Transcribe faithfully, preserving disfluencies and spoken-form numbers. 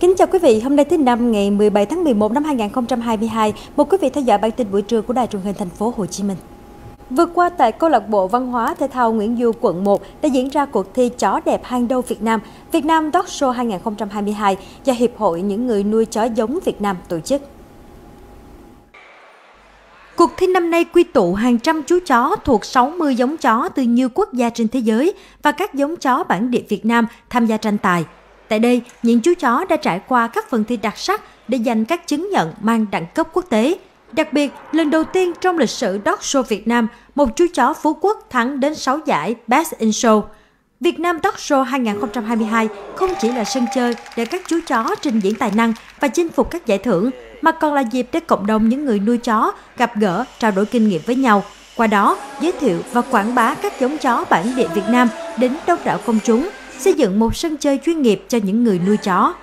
Kính chào quý vị, hôm nay thứ năm ngày mười bảy tháng mười một năm hai nghìn không trăm hai mươi hai, mời quý vị theo dõi bản tin buổi trưa của Đài Truyền hình Thành phố Hồ Chí Minh. Vừa qua tại Câu lạc bộ Văn hóa Thể thao Nguyễn Du quận một đã diễn ra cuộc thi Chó đẹp hàng đầu Việt Nam, Việt Nam Dog Show hai nghìn không trăm hai mươi hai do Hiệp hội Những người nuôi chó giống Việt Nam tổ chức. Cuộc thi năm nay quy tụ hàng trăm chú chó thuộc sáu mươi giống chó từ nhiều quốc gia trên thế giới và các giống chó bản địa Việt Nam tham gia tranh tài. Tại đây, những chú chó đã trải qua các phần thi đặc sắc để giành các chứng nhận mang đẳng cấp quốc tế. Đặc biệt, lần đầu tiên trong lịch sử Dog Show Việt Nam, một chú chó Phú Quốc thắng đến sáu giải Best in Show. Việt Nam Dog Show hai nghìn không trăm hai mươi hai không chỉ là sân chơi để các chú chó trình diễn tài năng và chinh phục các giải thưởng, mà còn là dịp để cộng đồng những người nuôi chó gặp gỡ, trao đổi kinh nghiệm với nhau. Qua đó, giới thiệu và quảng bá các giống chó bản địa Việt Nam đến đông đảo công chúng, xây dựng một sân chơi chuyên nghiệp cho những người nuôi chó.